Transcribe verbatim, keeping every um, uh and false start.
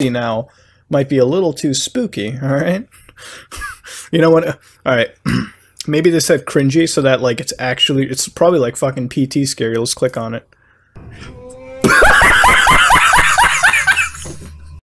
now might be a little too spooky, all right? You know what? All right. Maybe they said cringy so that, like, it's actually, it's probably like fucking P T scary. Let's click on it.